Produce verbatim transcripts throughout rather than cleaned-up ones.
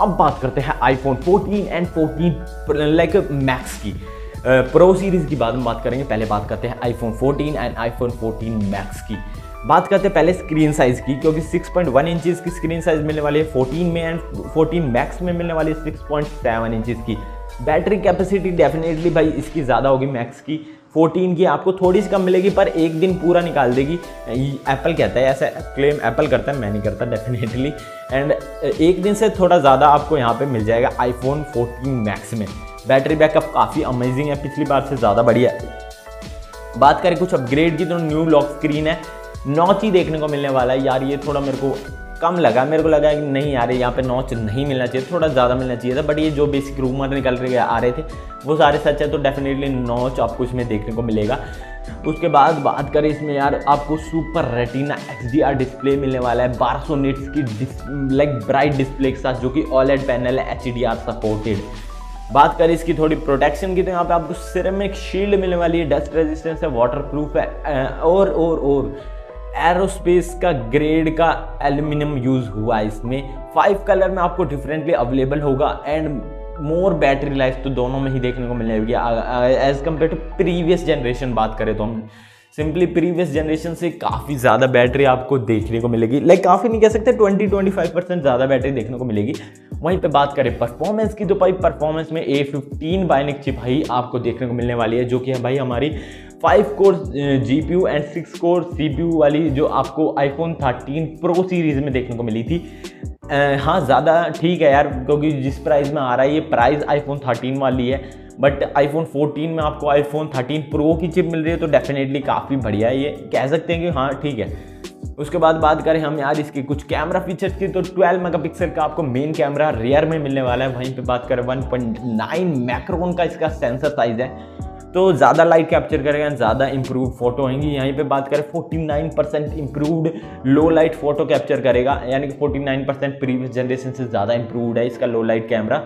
अब बात करते हैं iPhone fourteen and fourteen like max की प्रो सीरीज की बाद में बात करेंगे। पहले बात करते हैं iPhone fourteen and iPhone fourteen max की। बात करते हैं पहले स्क्रीन साइज की, क्योंकि सिक्स पॉइंट वन इंचेस की स्क्रीन साइज मिलने वाली है फोर्टीन में एंड फोर्टीन मैक्स में मिलने वाली है सिक्स पॉइंट सेवन इंचेस की। बैटरी कैपेसिटी डेफिनेटली भाई इसकी ज़्यादा होगी मैक्स की, फोर्टीन की आपको थोड़ी सी कम मिलेगी पर एक दिन पूरा निकाल देगी, एप्पल कहता है, ऐसा क्लेम एप्पल करता है, मैं नहीं करता डेफिनेटली। एंड एक दिन से थोड़ा ज़्यादा आपको यहाँ पे मिल जाएगा iPhone फोर्टीन मैक्स में। बैटरी बैकअप काफ़ी अमेजिंग है, पिछली बार से ज़्यादा बढ़िया है। बात करें कुछ अपग्रेड की तो न्यू लॉक स्क्रीन है, नॉच ही देखने को मिलने वाला है। यार ये थोड़ा मेरे को कम लगा, मेरे को लगा कि नहीं यार यहाँ पे नॉच नहीं मिलना चाहिए, थोड़ा ज़्यादा मिलना चाहिए था, बट ये जो बेसिक रूमर निकल रहे आ रहे थे वो सारे सच है, तो डेफिनेटली नॉच आपको इसमें देखने को मिलेगा। उसके बाद बात करें इसमें यार आपको सुपर रेटिना एक्सडीआर डिस्प्ले मिलने वाला है, बारह सौ निट्स की लाइक ब्राइट डिस्प्ले के साथ, जो कि ऑलेड पैनल है, एचडीआर सपोर्टेड। बात करें इसकी थोड़ी प्रोटेक्शन की तो यहाँ पे आपको सिरेमिक शील्ड मिलने वाली है, डस्ट रेजिस्टेंस है, वाटरप्रूफ है, और और और एरोस्पेस का ग्रेड का एल्यूमिनियम यूज़ हुआ है इसमें। फाइव कलर में आपको डिफरेंटली अवेलेबल होगा एंड मोर बैटरी लाइफ तो दोनों में ही देखने को मिलेगी as compared to previous generation. बात करें तो हम सिंपली प्रीवियस जनरेशन से काफ़ी ज़्यादा बैटरी आपको देखने को मिलेगी, लाइक काफ़ी नहीं कह सकते, twenty two twenty five percent ज़्यादा बैटरी देखने को मिलेगी। वहीं पे बात करें परफॉर्मेंस की तो भाई परफॉर्मेंस में ए फिफ्टीन बायोनिक चिप भाई आपको देखने को मिलने वाली है, जो कि है भाई हमारी five core GPU and six core CPU वाली, जो आपको आईफोन थर्टीन प्रो सीरीज़ में देखने को मिली थी। आ, हाँ ज़्यादा ठीक है यार, क्योंकि जिस प्राइस में आ रहा है ये प्राइस आईफोन थर्टीन वाली है, बट आईफोन फोर्टीन में आपको आईफोन थर्टीन प्रो की चिप मिल रही है, तो डेफिनेटली काफ़ी बढ़िया है, ये कह सकते हैं कि हाँ ठीक है। उसके बाद बात करें हम यार इसके कुछ कैमरा फीचर्स की तो ट्वेल्व मेगापिक्सल का आपको मेन कैमरा रियर में मिलने वाला है। वहीं पे बात करें वन पॉइंट नाइन मैक्रोन का इसका सेंसर साइज है, तो ज़्यादा लाइट कैप्चर करेगा, ज़्यादा इंप्रूव फोटो होंगी। यहीं पे बात करें forty nine percent improved low light photo capture करेगा, यानी कि forty nine percent previous generation से ज़्यादा इंप्रूव्ड है इसका लो लाइट कैमरा।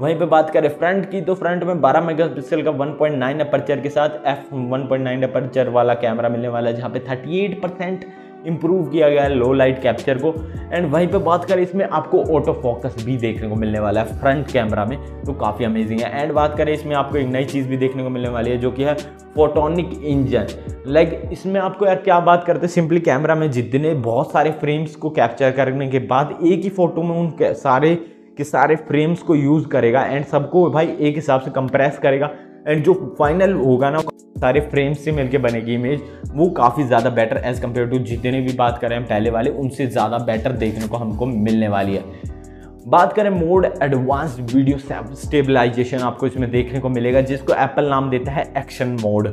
वहीं पे बात करें फ्रंट की तो फ्रंट में बारह मेगापिक्सल का वन पॉइंट नाइन अपर्चर के साथ F one point nine aperture वाला कैमरा मिलने वाला है, जहाँ पे थर्टी एट परसेंट इम्प्रूव किया गया है लो लाइट कैप्चर को। एंड वहीं पे बात करें इसमें आपको ऑटो फोकस भी देखने को मिलने वाला है फ्रंट कैमरा में, तो काफ़ी अमेजिंग है। एंड बात करें इसमें आपको एक नई चीज़ भी देखने को मिलने वाली है, जो कि है फोटोनिक इंजन। लाइक इसमें आपको यार क्या बात करते हैं, सिंपली कैमरा में जितने बहुत सारे फ्रेम्स को कैप्चर करने के बाद एक ही फोटो में उन सारे के सारे फ्रेम्स को यूज़ करेगा एंड सबको भाई एक हिसाब से कंप्रेस करेगा, एंड जो फाइनल होगा ना सारे फ्रेम्स से मिलके बनेगी इमेज, वो काफ़ी ज़्यादा बेटर एज़ कम्पेयर टू जितने भी बात करें हम पहले वाले, उनसे ज़्यादा बेटर देखने को हमको मिलने वाली है। बात करें मोड एडवांस्ड वीडियो स्टेबलाइजेशन आपको इसमें देखने को मिलेगा, जिसको एप्पल नाम देता है एक्शन मोड।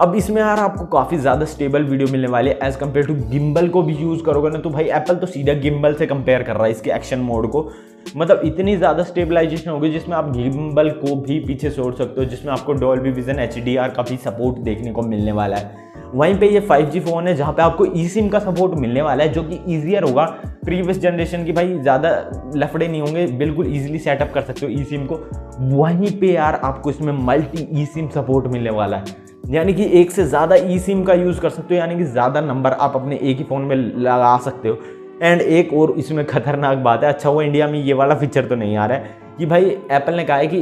अब इसमें यार आपको काफ़ी ज़्यादा स्टेबल वीडियो मिलने वाली है एज़ कम्पेयर टू गिम्बल को भी यूज़ करोगे ना, तो भाई एप्पल तो सीधा गिम्बल से कंपेयर कर रहा है इसके एक्शन मोड को, मतलब इतनी ज़्यादा स्टेबलाइजेशन होगी जिसमें आप गिम्बल को भी पीछे छोड़ सकते हो, जिसमें आपको डॉल्बी विजन एचडीआर का भी सपोर्ट देखने को मिलने वाला है। वहीं पे ये फाइव जी फ़ोन है, जहाँ पे आपको eSIM का सपोर्ट मिलने वाला है, जो कि ईजियर होगा प्रीवियस जनरेशन की, भाई ज़्यादा लफड़े नहीं होंगे, बिल्कुल ईजिली सेटअप कर सकते हो eSIM को। वहीं पे यार आपको इसमें मल्टी eSIM सपोर्ट मिलने वाला है, यानी कि एक से ज़्यादा eSIM का यूज़ कर सकते हो, यानी कि ज़्यादा नंबर आप अपने एक ही फ़ोन में लगा सकते हो। एंड एक और इसमें खतरनाक बात है, अच्छा वो इंडिया में ये वाला फीचर तो नहीं आ रहा है, कि भाई एप्पल ने कहा है कि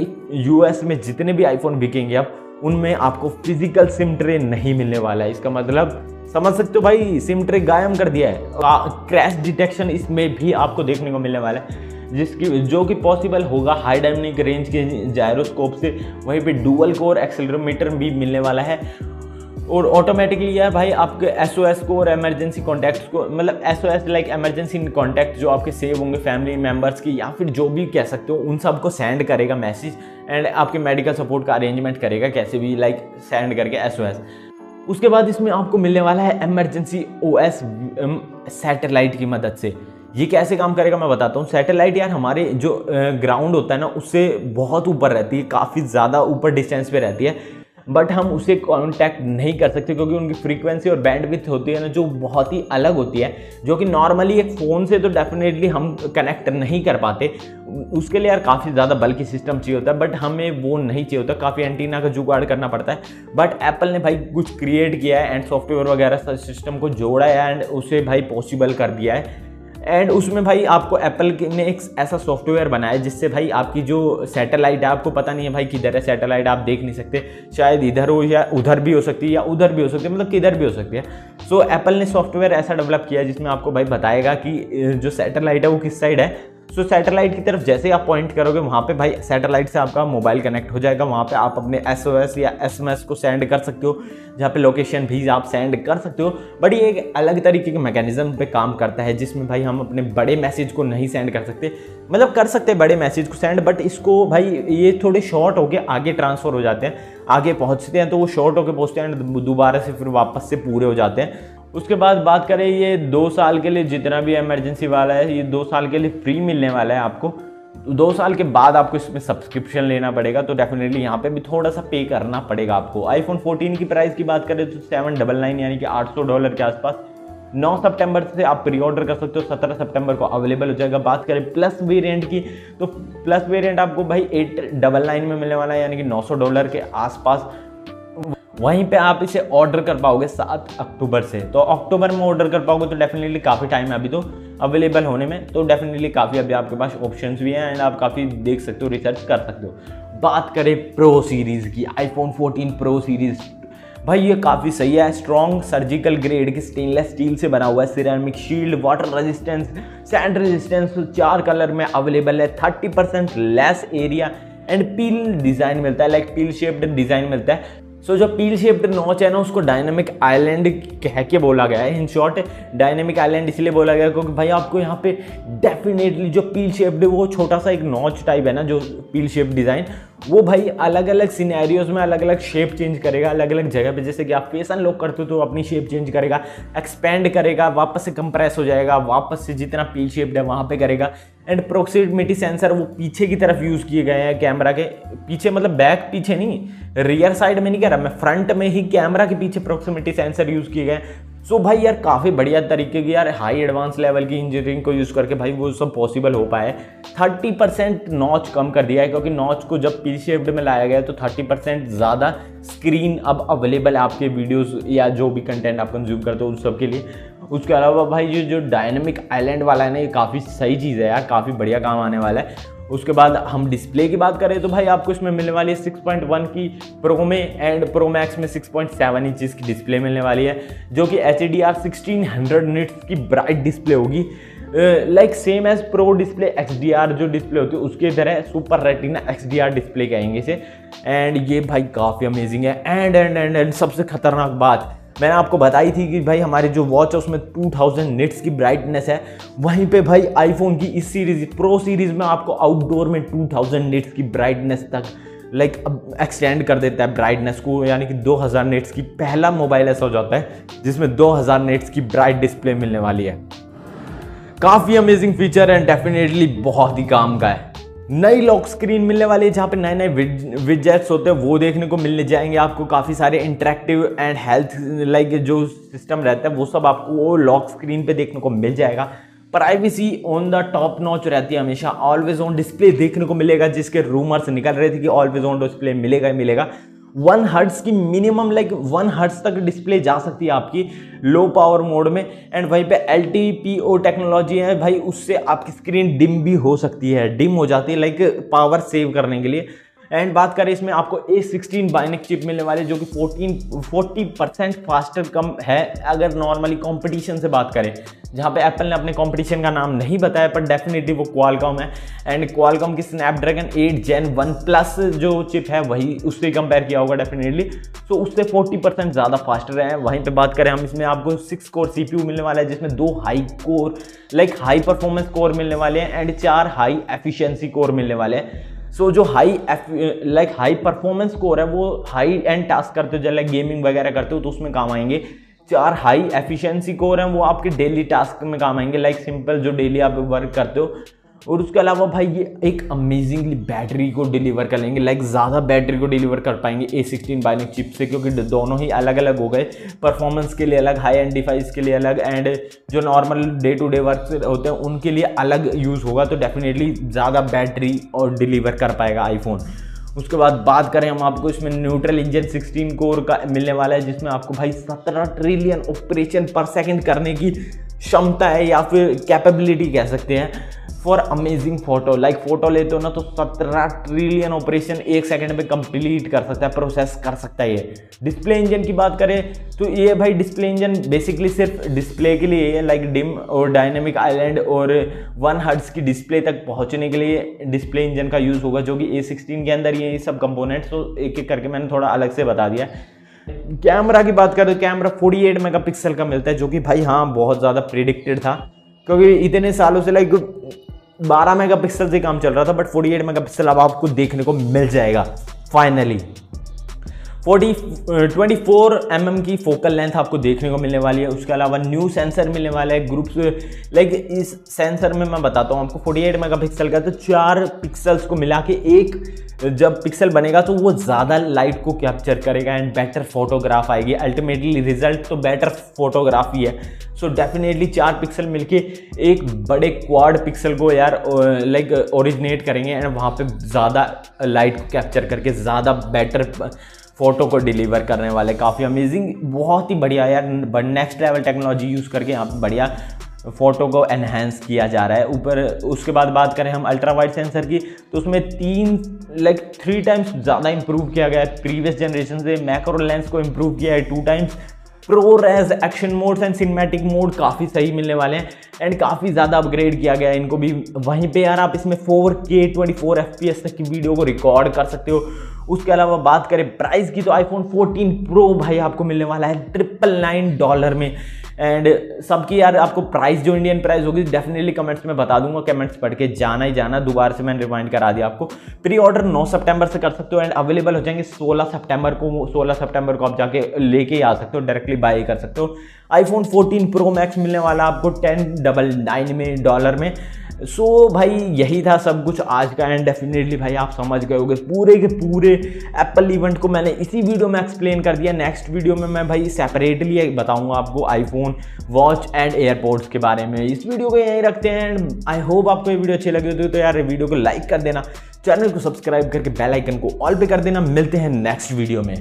यूएस में जितने भी आईफोन बिकेंगे आप उनमें आपको फिजिकल सिम ट्रे नहीं मिलने वाला है। इसका मतलब समझ सकते हो भाई, सिम ट्रे गायब कर दिया है। क्रैश डिटेक्शन इसमें भी आपको देखने को मिलने वाला है, जिसकी जो कि पॉसिबल होगा हाई डायनामिक रेंज के जायरोस्कोप से। वहीं पर डुअल कोर एक्सेलरोमीटर भी मिलने वाला है, और ऑटोमेटिकली यह भाई आपके एसओएस को और एमरजेंसी कॉन्टैक्ट्स को, मतलब एसओएस लाइक एमरजेंसी कॉन्टैक्ट जो आपके सेव होंगे फैमिली मेम्बर्स की, या फिर जो भी कह सकते हो उन सबको सेंड करेगा मैसेज, एंड आपके मेडिकल सपोर्ट का अरेंजमेंट करेगा कैसे भी, लाइक सेंड करके एसओएस। उसके बाद इसमें आपको मिलने वाला है एमरजेंसी ओएस सैटेलाइट की मदद से। ये कैसे काम करेगा मैं बताता हूँ। सैटेलाइट यार हमारे जो ग्राउंड होता है ना, उससे बहुत ऊपर रहती है, काफ़ी ज़्यादा ऊपर डिस्टेंस पे रहती है, बट हम उसे कांटेक्ट नहीं कर सकते, क्योंकि उनकी फ्रीक्वेंसी और बैंडविड्थ होती है ना, जो बहुत ही अलग होती है, जो कि नॉर्मली एक फ़ोन से तो डेफिनेटली हम कनेक्ट नहीं कर पाते। उसके लिए यार काफ़ी ज़्यादा बल्कि सिस्टम चाहिए होता है, बट हमें वो नहीं चाहिए होता, काफ़ी एंटीना का जुगाड़ करना पड़ता है। बट एप्पल ने भाई कुछ क्रिएट किया है एंड सॉफ्टवेयर वगैरह सिस्टम को जोड़ा है एंड उसे भाई पॉसिबल कर दिया है। एंड उसमें भाई आपको एप्पल ने एक ऐसा सॉफ्टवेयर बनाया जिससे भाई आपकी जो सैटेलाइट है, आपको पता नहीं है भाई किधर है सैटेलाइट, आप देख नहीं सकते, शायद इधर हो या उधर भी हो सकती है या उधर भी हो सकती है, मतलब किधर भी हो सकती है। सो एप्पल ने सॉफ्टवेयर ऐसा डेवलप किया जिसमें आपको भाई बताएगा कि जो सैटेलाइट है वो किस साइड है। सो so, सैटेलाइट की तरफ जैसे आप पॉइंट करोगे वहाँ पे भाई सैटेलाइट से आपका मोबाइल कनेक्ट हो जाएगा, वहाँ पे आप अपने एस ओ एस या एस एम एस को सेंड कर सकते हो, जहाँ पे लोकेशन भी आप सेंड कर सकते हो। बट ये एक अलग तरीके के मैकेनिज्म पे काम करता है जिसमें भाई हम अपने बड़े मैसेज को नहीं सेंड कर सकते, मतलब कर सकते बड़े मैसेज को सेंड, बट इसको भाई ये थोड़े शॉर्ट होकर आगे ट्रांसफ़र हो जाते हैं, आगे पहुँचते हैं तो वो शॉर्ट होकर पहुँचते हैं, दोबारा से फिर वापस से पूरे हो जाते हैं। उसके बाद बात करें, ये दो साल के लिए जितना भी इमरजेंसी वाला है ये दो साल के लिए फ्री मिलने वाला है आपको, दो साल के बाद आपको इसमें सब्सक्रिप्शन लेना पड़ेगा, तो डेफिनेटली यहाँ पे भी थोड़ा सा पे करना पड़ेगा आपको। आईफोन फोर्टीन की प्राइस की बात करें तो सेवन डबल नाइन यानी कि आठ सौ डॉलर के आसपास नौ सितंबर से आप प्री ऑर्डर कर सकते हो, सत्रह सितंबर को अवेलेबल हो जाएगा। बात करें प्लस वेरिएंट की तो प्लस वेरिएंट आपको भाई एट डबल नाइन में मिलने वाला है यानी कि नौ सौ डॉलर के आसपास, वहीं पे आप इसे ऑर्डर कर पाओगे सात अक्टूबर से, तो अक्टूबर में ऑर्डर कर पाओगे तो डेफिनेटली काफ़ी टाइम है अभी तो अवेलेबल होने में, तो डेफिनेटली काफ़ी अभी आपके पास ऑप्शंस भी हैं एंड आप काफ़ी देख सकते हो, रिसर्च कर सकते हो। बात करें प्रो सीरीज़ की, आईफोन फोर्टीन प्रो सीरीज़ भाई ये काफ़ी सही है, स्ट्रॉन्ग सर्जिकल ग्रेड की स्टेनलेस स्टील से बना हुआ है, ceramic shield, water resistance, sand resistance, चार कलर में अवेलेबल है, thirty percent less area and peel design मिलता है, लाइक पील शेप्ड डिज़ाइन मिलता है। सो so, जो पील शेप्ड नॉच है ना उसको डायनेमिक आइलैंड कह के बोला गया है, इन शॉर्ट डायनेमिक आइलैंड इसलिए बोला गया क्योंकि भाई आपको यहाँ पे डेफिनेटली जो पील शेप्ड है वो छोटा सा एक नॉच टाइप है ना, जो पील शेप्ड डिज़ाइन वो भाई अलग अलग सिनेरियोज में अलग अलग शेप चेंज करेगा, अलग अलग जगह पे, जैसे कि आप फेस अनलॉक करते हो तो अपनी शेप चेंज करेगा, एक्सपेंड करेगा, वापस से कंप्रेस हो जाएगा, वापस से जितना पील शेप्ड है वहाँ पे करेगा। एंड प्रॉक्सिमिटी सेंसर वो पीछे की तरफ यूज़ किए गए हैं, कैमरा के पीछे, मतलब बैक पीछे नहीं, रियर साइड में नहीं कह रहा मैं, फ्रंट में ही कैमरा के पीछे प्रॉक्सिमिटी सेंसर यूज़ किए गए हैं। सो so, भाई यार काफ़ी बढ़िया तरीके की यार हाई एडवांस लेवल की इंजीनियरिंग को यूज़ करके भाई वो सब पॉसिबल हो पाया है। थर्टी परसेंट नॉच कम कर दिया है क्योंकि नॉच को जब पी शेप्ड में लाया गया तो थर्टी परसेंट ज़्यादा स्क्रीन अब अवेलेबल है आपके वीडियोस या जो भी कंटेंट आप कंज्यूम करते हो उन सब के लिए। उसके अलावा भाई जो जो डायनेमिक आइलैंड वाला है ना ये काफ़ी सही चीज़ है यार, काफ़ी बढ़िया काम आने वाला है। उसके बाद हम डिस्प्ले की बात करें तो भाई आपको इसमें मिलने वाली है सिक्स पॉइंट वन की प्रो में एंड प्रो मैक्स में सिक्स पॉइंट सेवन इंच की डिस्प्ले मिलने वाली है जो कि H D R sixteen hundred nits की ब्राइट डिस्प्ले होगी, like same as pro display X D R जो डिस्प्ले होती है उसके तरह super retina X D R display कहेंगे इसे। एंड ये भाई काफ़ी अमेजिंग है। एंड एंड एंड एंड सबसे खतरनाक बात मैंने आपको बताई थी कि भाई हमारी जो वॉच है उसमें टू थाउजेंड निट्स की ब्राइटनेस है, वहीं पे भाई आईफोन की इस सीरीज प्रो सीरीज़ में आपको आउटडोर में टू थाउजेंड निट्स की ब्राइटनेस तक लाइक अब एक्सटेंड कर देता है ब्राइटनेस को, यानी कि टू थाउजेंड निट्स की पहला मोबाइल ऐसा हो जाता है जिसमें टू थाउजेंड निट्स की ब्राइट डिस्प्ले मिलने वाली है। काफ़ी अमेजिंग फीचर एंड डेफिनेटली बहुत ही काम का है। नई लॉक स्क्रीन मिलने वाली है जहाँ पे नए नए विजेट्स होते हैं वो देखने को मिलने जाएंगे आपको, काफ़ी सारे इंटरेक्टिव एंड हेल्थ लाइक जो सिस्टम रहता है वो सब आपको वो लॉक स्क्रीन पे देखने को मिल जाएगा। Privacy on the top notch रहती है हमेशा, ऑलवेज ऑन डिस्प्ले देखने को मिलेगा जिसके रूमर्स निकल रहे थे कि ऑलवेज ऑन डिस्प्ले मिलेगा ही मिलेगा। वन हर्ट्स की मिनिमम लाइक वन हर्ट्स तक डिस्प्ले जा सकती है आपकी लो पावर मोड में, एंड वहीं पे L T P O technology है भाई उससे आपकी स्क्रीन डिम भी हो सकती है, डिम हो जाती है लाइक पावर सेव करने के लिए। एंड बात करें इसमें आपको ए सिक्सटीन बायोनिक चिप मिलने वाली है जो कि फोर्टीन फोर्टी परसेंट फास्टर कम है अगर नॉर्मली कंपटीशन से बात करें, जहाँ पे एप्पल ने अपने कंपटीशन का नाम नहीं बताया पर डेफिनेटली वो क्वालकॉम है एंड क्वालकॉम की Snapdragon eight gen one plus जो चिप है वही उससे कंपेयर किया होगा डेफिनेटली, तो उससे फोर्टी परसेंट ज़्यादा फास्टर है। वहीं पर बात करें हम इसमें आपको six core C P U मिलने वाला है जिसमें दो high core like high performance core मिलने वाले हैं एंड चार हाई एफिशिएंसी कोर मिलने वाले हैं। सो so, जो high like high performance core है वो हाई एंड टास्क करते हो जैसे गेमिंग वगैरह करते हो तो उसमें काम आएंगे, चार हाई एफिशिएंसी कोर हैं वो आपके डेली टास्क में काम आएंगे लाइक सिंपल जो डेली आप वर्क करते हो। और उसके अलावा भाई ये एक अमेजिंगली बैटरी को डिलीवर कर लेंगे लाइक ज़्यादा बैटरी को डिलीवर कर पाएंगे ए सिक्सटीन बायोनिक चिप से क्योंकि दोनों ही अलग अलग हो गए, परफॉर्मेंस के लिए अलग, हाई एंड डिवाइस के लिए अलग एंड जो normal day to day work होते हैं उनके लिए अलग यूज़ होगा, तो डेफिनेटली ज़्यादा बैटरी और डिलीवर कर पाएगा आईफोन। उसके बाद बात करें हम आपको इसमें न्यूट्रल इंजन सिक्सटीन कोर का मिलने वाला है जिसमें आपको भाई सत्रह ट्रिलियन ऑपरेशन पर सेकंड करने की क्षमता है या फिर कैपेबिलिटी कह सकते हैं for amazing photo. Like photo लेते हो ना तो सत्रह ट्रिलियन ऑपरेशन एक सेकंड में कंप्लीट कर सकता है, प्रोसेस कर सकता है ये। डिस्प्ले इंजन की बात करें तो ये भाई डिस्प्ले इंजन बेसिकली सिर्फ डिस्प्ले के लिए है, लाइक डिम और डायनेमिक आइलैंड और वन हर्ट्ज की डिस्प्ले तक पहुंचने के लिए डिस्प्ले इंजन का यूज़ होगा, जो कि ए सिक्सटीन के अंदर ये सब कंपोनेंट्स तो एक एक करके मैंने थोड़ा अलग से बता दिया। कैमरा की बात करें तो कैमरा अड़तालीस मेगापिक्सल का मिलता है, जो कि भाई हाँ बहुत ज़्यादा प्रेडिक्टेड था, क्योंकि इतने सालों से लाइक बारह मेगापिक्सल से काम चल रहा था, बट अड़तालीस मेगापिक्सल अब आपको देखने को मिल जाएगा finally. Twenty four M M की फोकल लेंथ आपको देखने को मिलने वाली है। उसके अलावा न्यू सेंसर मिलने वाला है ग्रुप्स, लाइक इस सेंसर में मैं बताता हूँ आपको अड़तालीस मेगापिक्सल का, तो चार पिक्सल्स को मिला के एक जब पिक्सल बनेगा तो वो ज़्यादा लाइट को कैप्चर करेगा एंड बेटर फोटोग्राफ आएगी। अल्टीमेटली रिजल्ट तो बेटर फोटोग्राफ ही है। सो so डेफिनेटली चार पिक्सल मिलके एक बड़े क्वाड पिक्सल को यार लाइक ओरिजिनेट करेंगे एंड वहाँ पे ज़्यादा लाइट को कैप्चर करके ज़्यादा बेटर फोटो को डिलीवर करने वाले। काफ़ी अमेजिंग, बहुत ही बढ़िया यार, नेक्स्ट लेवल टेक्नोलॉजी यूज़ करके यहाँ पर बढ़िया फ़ोटो को एनहेंस किया जा रहा है। ऊपर उसके बाद बात करें हम अल्ट्रा वाइड सेंसर की, तो उसमें तीन लाइक थ्री टाइम्स ज़्यादा इम्प्रूव किया गया है प्रीवियस जनरेशन से। मैक्रो लेंस को इम्प्रूव किया है two times. ProRes, action modes and cinematic mode काफ़ी सही मिलने वाले हैं एंड काफ़ी ज़्यादा अपग्रेड किया गया है इनको भी। वहीं पे यार आप इसमें four K twenty four F P S तक की वीडियो को रिकॉर्ड कर सकते हो। उसके अलावा बात करें प्राइस की तो आईफोन फोर्टीन प्रो भाई आपको मिलने वाला है ट्रिपल नाइन डॉलर में। एंड सबकी यार आपको प्राइस जो इंडियन प्राइस होगी डेफिनेटली कमेंट्स में बता दूंगा, कमेंट्स पढ़ के जाना ही जाना। दोबारा से मैंने रिमाइंड करा दिया आपको, प्री ऑर्डर नौ सितंबर से कर सकते हो एंड अवेलेबल हो जाएंगे सोलह सितंबर को। सोलह सितंबर को आप जाके लेके आ सकते हो, डायरेक्टली बाय कर सकते हो। आईफोन फोर्टीन प्रो मैक्स मिलने वाला आपको टेन डबल नाइन में डॉलर में। सो so, भाई यही था सब कुछ आज का एंड डेफिनेटली भाई आप समझ गए होंगे पूरे के पूरे एप्पल इवेंट को मैंने इसी वीडियो में एक्सप्लेन कर दिया। नेक्स्ट वीडियो में मैं भाई सेपरेटली बताऊंगा आपको आईफोन, वॉच एंड एयरपोर्ट्स के बारे में। इस वीडियो को यहीं रखते हैं एंड आई होप आपको ये वीडियो अच्छी लगी हो तो यार वीडियो को लाइक कर देना, चैनल को सब्सक्राइब करके बेल आइकन को ऑल पे कर देना। मिलते हैं नेक्स्ट वीडियो में।